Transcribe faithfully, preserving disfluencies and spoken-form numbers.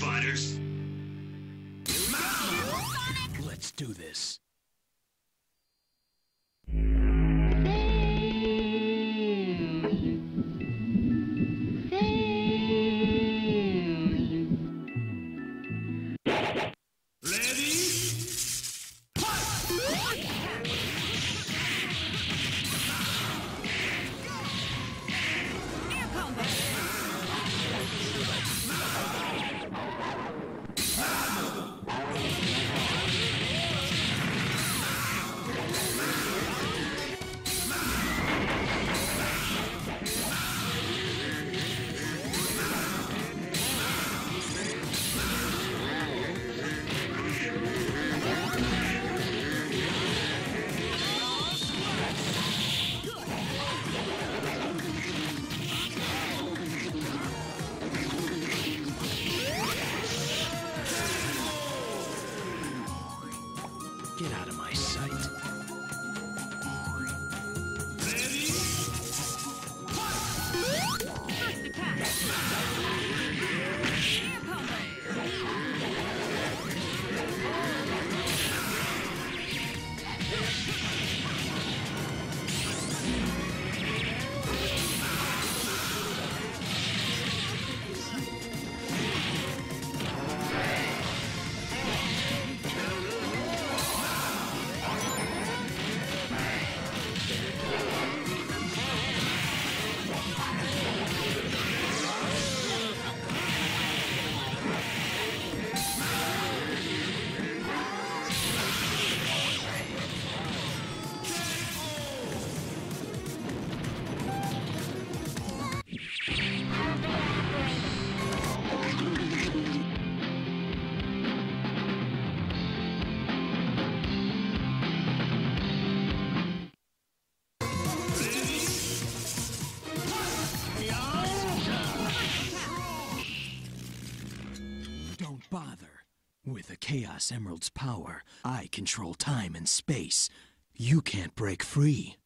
fighters. Let's do this. Get out of my sight. Don't bother. With the Chaos Emerald's power, I control time and space. You can't break free.